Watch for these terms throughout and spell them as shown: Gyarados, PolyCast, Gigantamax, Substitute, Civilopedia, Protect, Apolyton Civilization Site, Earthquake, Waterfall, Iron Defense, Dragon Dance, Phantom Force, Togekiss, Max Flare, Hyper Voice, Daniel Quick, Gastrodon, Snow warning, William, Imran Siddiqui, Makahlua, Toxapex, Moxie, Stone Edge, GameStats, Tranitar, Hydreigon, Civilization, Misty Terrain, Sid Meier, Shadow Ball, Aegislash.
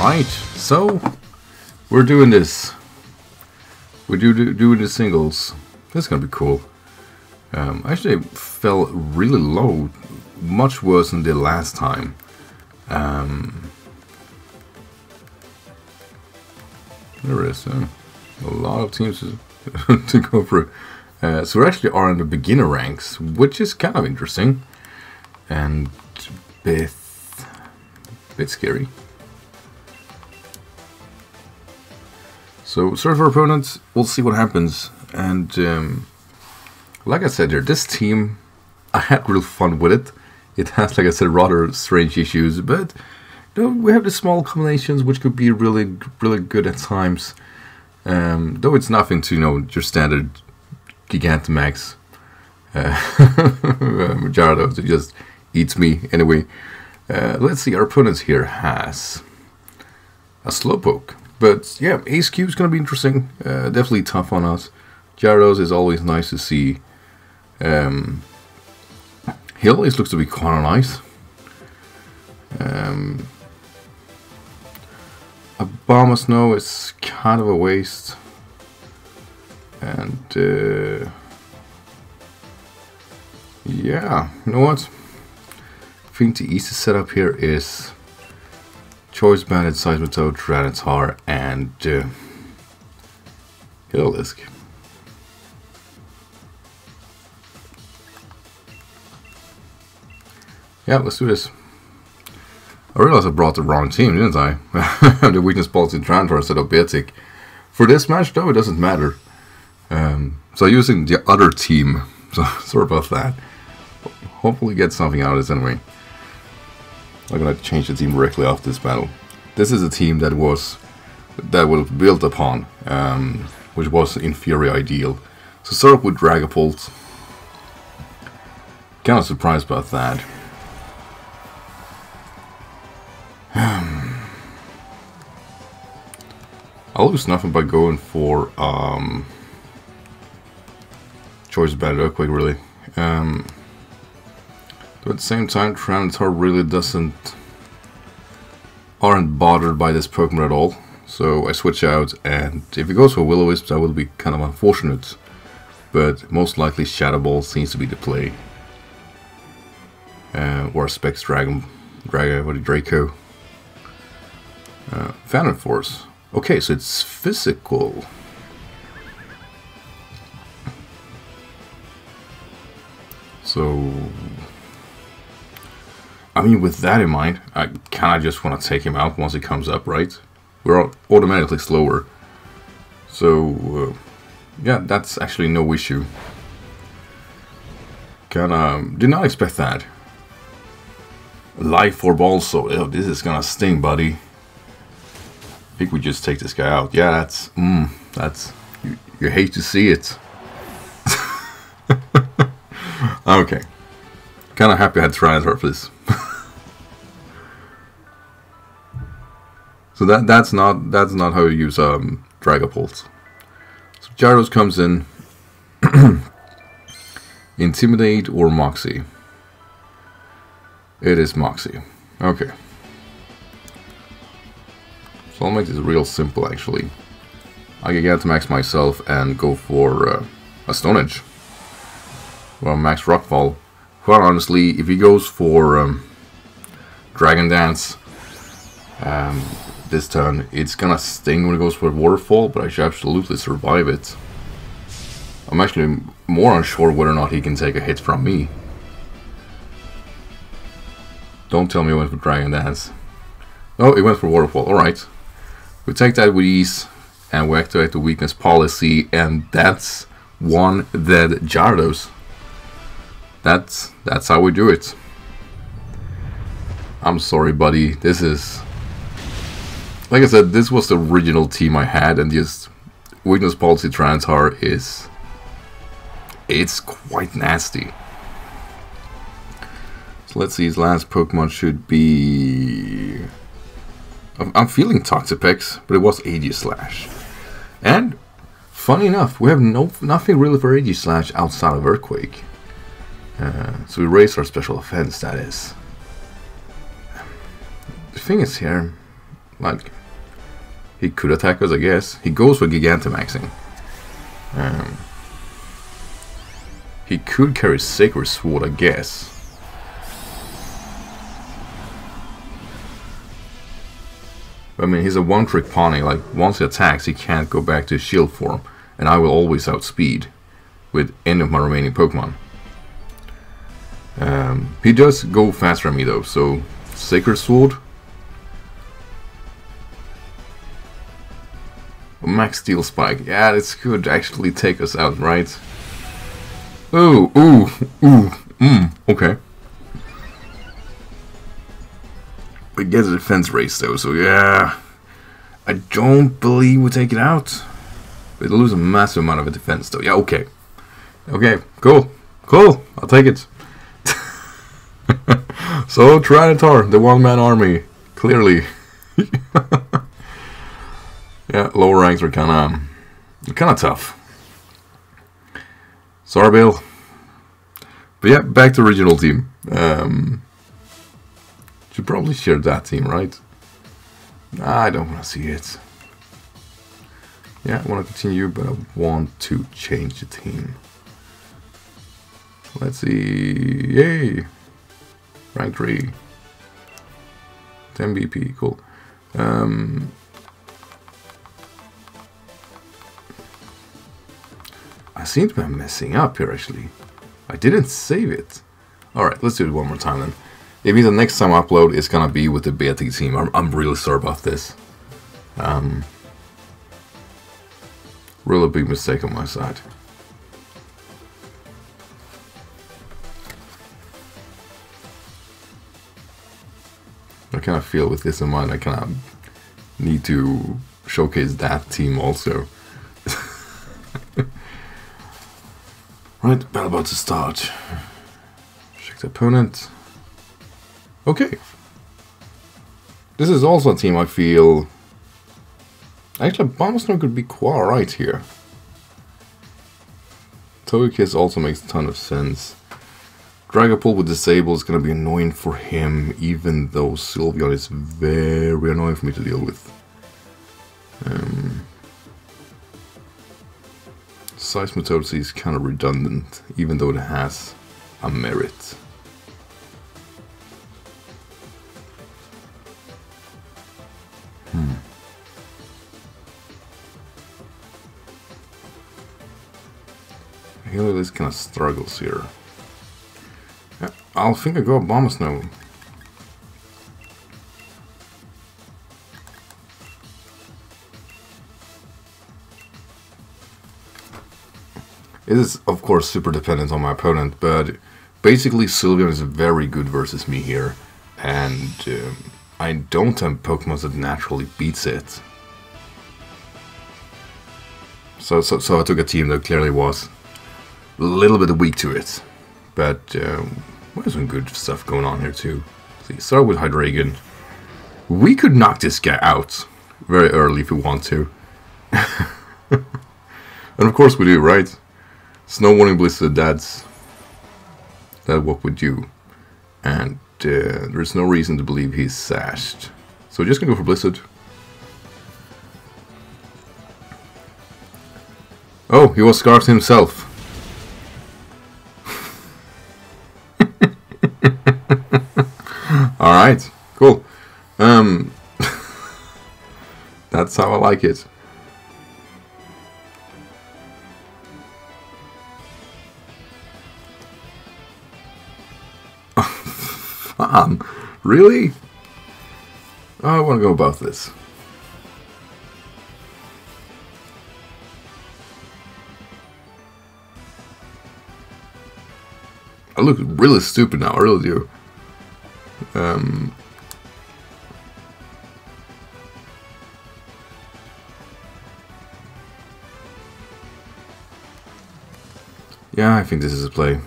Alright, so we're doing this. We're doing the singles. That's gonna be cool. Actually, it fell really low, much worse than the last time. There is a lot of teams to go through. So we actually are in the beginner ranks, which is kind of interesting and a bit scary. So search for opponents, we'll see what happens. And like I said here, this team, I had real fun with it. It has, like I said, rather strange issues, but you know, we have the small combinations which could be really, really good at times. Though it's nothing to, you know, your standard Gigantamax Gyarados. It just eats me anyway. Let's see, our opponents here has a Slowpoke. But yeah, Ace Cube is going to be interesting. Definitely tough on us. Gyarados is always nice to see. Hillisk looks to be quite nice. Abomasnow is kind of a waste. And yeah, you know what? I think the easiest setup here is Choice Bandit, Seismitoad, Tranitar, and Hillisk. Yeah, let's do this. I realized I brought the wrong team, didn't I? The weakness policy Tranitar instead of Beartic. For this match, though, it doesn't matter. So using the other team, so sorry about that. Hopefully get something out of this anyway. I'm gonna change the team directly after this battle. This is a team that was built upon, which was in theory ideal. So start up with Dragapult. Kind of surprised about that. I'll lose nothing by going for Choice Bandit Earthquake, really. But at the same time, Tranitar really aren't bothered by this Pokemon at all. So I switch out, and if it goes for Will-O-Wisp, that will be kind of unfortunate. But most likely Shadow Ball seems to be the play. Or Specs Draco. Phantom Force. Okay, so it's physical. So, I mean, with that in mind, I kind of just want to take him out once he comes up, right? We're automatically slower. So, yeah, that's actually no issue. Kind of did not expect that. Life Orb also. Oh, this is going to sting, buddy. I think we just take this guy out. Yeah, that's... that's... You hate to see it. Okay. Kind of happy I had Tranitar for this. So that's not how you use Dragapult. So Gyarados comes in. Intimidate or Moxie? It is Moxie. Okay. So I'll make this real simple actually. I can Gigantamax myself and go for a Stone Edge. Well, Max Rockfall. Quite honestly, if he goes for Dragon Dance this turn, it's gonna sting when it goes for Waterfall, but I should absolutely survive it. I'm actually more unsure whether or not he can take a hit from me. Don't tell me he went for Dragon Dance. Oh, he went for Waterfall, alright. We take that with ease, and we activate the weakness policy, and that's one dead Gyarados. That's how we do it. I'm sorry, buddy. This is... Like I said, this was the original team I had, and just... Weakness Policy Tranitar is... It's quite nasty. So let's see, his last Pokemon should be... I'm feeling Toxapex, but it was Aegislash. And, funny enough, we have nothing really for Aegislash outside of Earthquake. So we raise our special offense, that is. The thing is here, Like, he could attack us, I guess. He goes for Gigantamaxing. He could carry Sacred Sword, I guess. I mean, he's a one-trick pony. Like, once he attacks, he can't go back to his shield form, and I will always outspeed with any of my remaining Pokemon. He does go faster than me, though, so Sacred Sword. Max Steel Spike. Yeah, this could actually take us out, right? Oh, ooh, ooh, okay. We get a defense race, though, so yeah. I don't believe we take it out. We lose a massive amount of defense, though. Yeah, okay. Okay, cool. Cool, I'll take it. So, Tranitar, the one-man army. Clearly. Yeah, lower ranks are kind of tough. Sorry, Bill. But yeah, back to original team. Should probably share that team, right? Nah, I don't want to see it. Yeah, I want to continue, but I want to change the team. Let's see. Yay! Rank 3. 10 BP, cool. I seem to be messing up here, actually. I didn't save it. Alright, let's do it one more time then. It means the next time I upload is gonna be with the Beartic team. I'm really sorry about this. Really big mistake on my side. I kind of feel with this in mind, I kind of need to showcase that team also. Right, battle about to start. Check the opponent. Okay. This is also a team I feel... Actually, Abomasnow could be quite alright here. Togekiss also makes a ton of sense. Dragapult with Disable is going to be annoying for him, even though Sylveon is very annoying for me to deal with. Seismitoad is kind of redundant, even though it has a merit. Hillisk kind of struggles here. Yeah, I'll think I go Abomasnow. It is, of course, super dependent on my opponent, but basically Sylveon is very good versus me here, and I don't have Pokemon that naturally beats it. So I took a team that clearly was a little bit weak to it, but there's some good stuff going on here too. See, start with Hydreigon. We could knock this guy out very early if we want to. And of course we do, right? Snow Warning Blizzard, that's what we do. And there's no reason to believe he's sashed. So we're just gonna go for Blizzard. Oh, he was scarfed himself. Alright, cool. That's how I like it. Really? Oh, I want to go about this. I look really stupid now, I really do. Yeah, I think this is a play.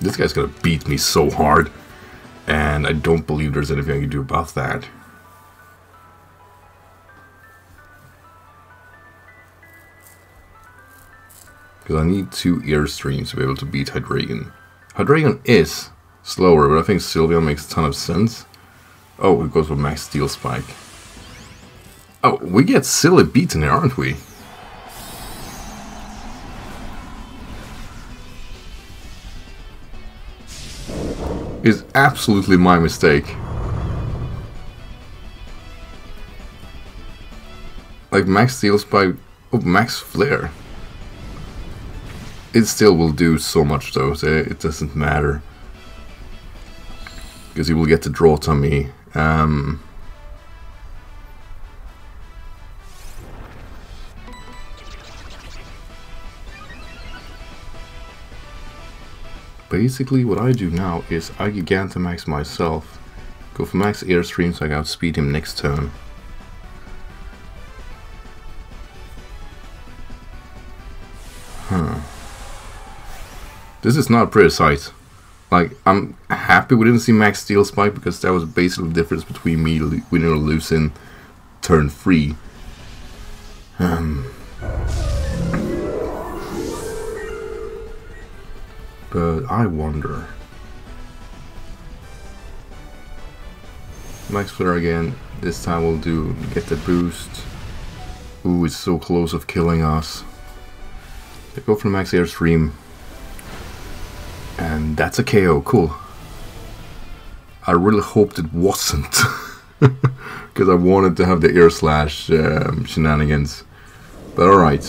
This guy's gonna beat me so hard, and I don't believe there's anything I can do about that. because I need two Airstreams to be able to beat Hydreigon. Hydreigon is slower, but I think Sylveon makes a ton of sense. Oh, it goes with Max Steel Spike. Oh, we get silly beaten here, aren't we? It's absolutely my mistake. Like Max Steel Spike, oh, Max Flare. It still will do so much though, so it doesn't matter. Because you will get the draw to me. Basically what I do now is I Gigantamax myself, go for Max Airstream so I can outspeed him next turn. Huh. This is not a pretty sight. Like, I'm happy we didn't see Max Steel Spike because that was basically the difference between me winning or losing turn 3. But I wonder. Max Flare again. This time we'll do get the boost. Ooh, it's so close of killing us. They go for Max Airstream. And that's a KO, cool. I really hoped it wasn't. Because I wanted to have the Air Slash shenanigans. But alright.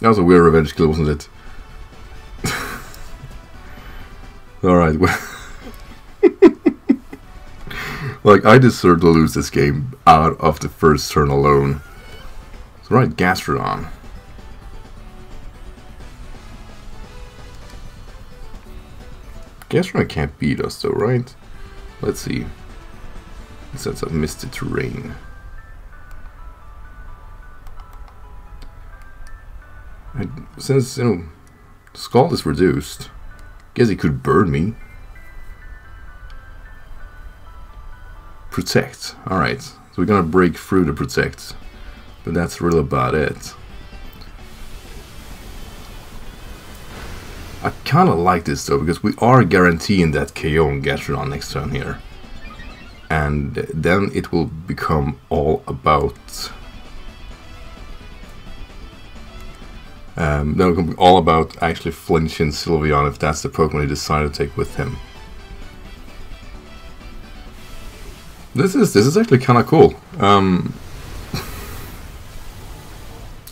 That was a weird revenge kill, wasn't it? Alright, well... like, I deserve to lose this game out of the first turn alone. So, right, Gastrodon. Gastrodon can't beat us though, right? Let's see. It sets up Misty Terrain. And since, you know, Scald is reduced, guess he could burn me. Protect. Alright, so we're gonna break through the Protect, but that's really about it. I kinda like this though, because we are guaranteeing that KO and Gastrodon next turn here. And then it will become all about... no, it'll be all about actually flinching Sylveon if that's the Pokemon he decided to take with him. This is actually kind of cool.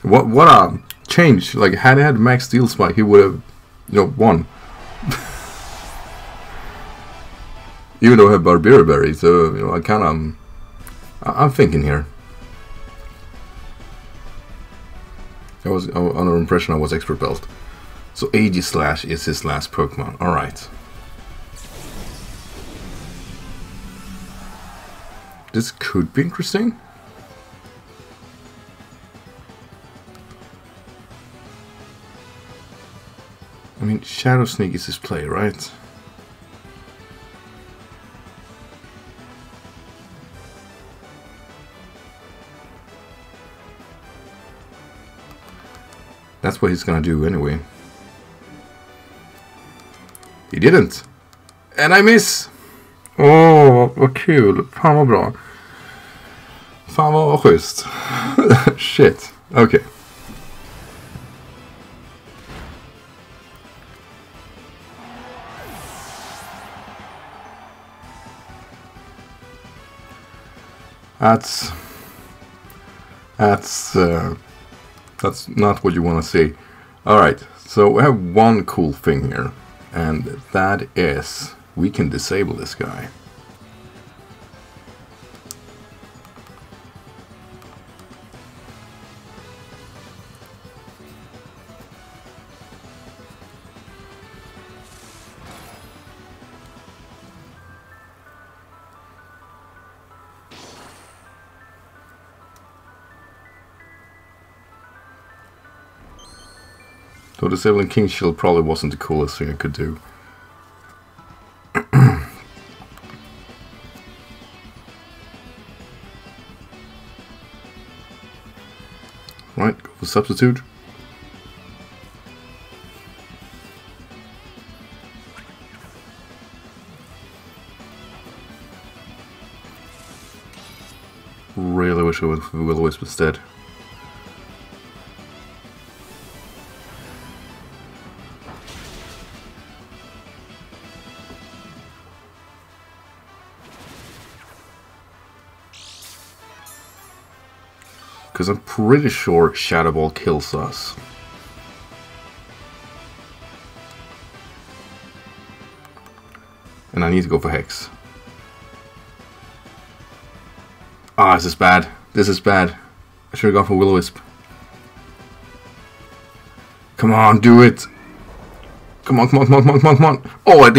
What a change! Like had I had Max Steel Spike, he would have, you know, won. Even though I have Barbieri Berry, so you know, I kind of, I'm thinking here. I was under the impression I was expert belt. So Aegislash is his last Pokemon. All right. This could be interesting. I mean, Shadow Sneak is his play, right? That's what he's gonna do anyway. He didn't! And I miss! Åh, vad kul! Fan vad bra! Fan vad schysst! Shit, okej. Okay. That's not what you want to see. Alright, so we have one cool thing here, and that is... we can disable this guy. So disabling King Shield probably wasn't the coolest thing I could do. for substitute. Really wish I went for Will-O-Wisp instead. Because I'm pretty sure Shadow Ball kills us. And I need to go for Hex. Ah, this is bad. This is bad. I should have gone for Will-O-Wisp. Come on, do it! Come on, come on, come on, come on, come on, come on! Åh,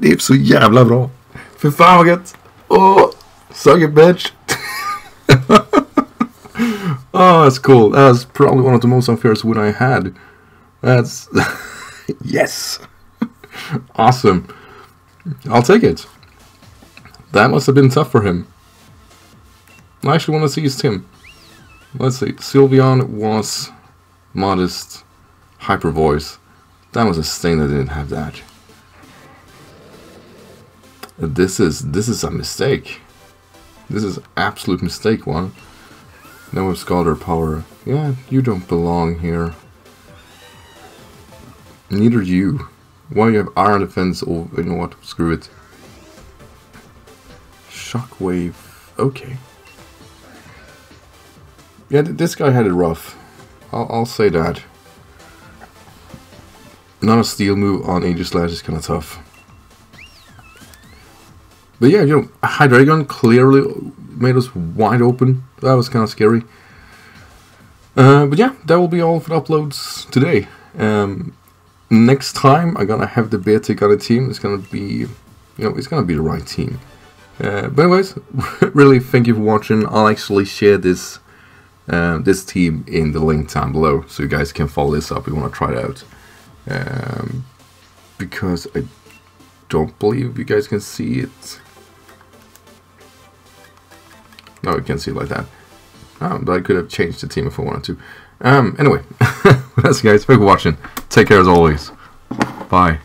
det är så jävla bra! För fan vad gött! Åh! Suck it, bitch! Oh, that's cool. That's probably one of the most unfair win I had. That's... yes! Awesome. I'll take it. That must have been tough for him. I actually want to see his team. Let's see. Sylveon was modest, hyper voice. That was a stain that didn't have that. This is a mistake. This is absolute mistake one. Now we've Scald our power. Yeah, you don't belong here. Neither you. Why you have Iron Defense or you know what? Screw it. Shockwave. Okay. Yeah, this guy had it rough. I'll say that. Not a steel move on Aegislash is kind of tough. But yeah, you know, Hydreigon clearly made us wide open. That was kind of scary. But yeah, that will be all for the uploads today. Next time I'm gonna have the Beartic on a team. It's gonna be, you know, it's gonna be the right team. But anyways, really thank you for watching. I'll actually share this this team in the link down below, so you guys can follow this up if you want to try it out. Because I don't believe you guys can see it. No, you can't see it like that. Oh, but I could have changed the team if I wanted to. Anyway, that's it guys, thanks for watching. Take care as always. Bye.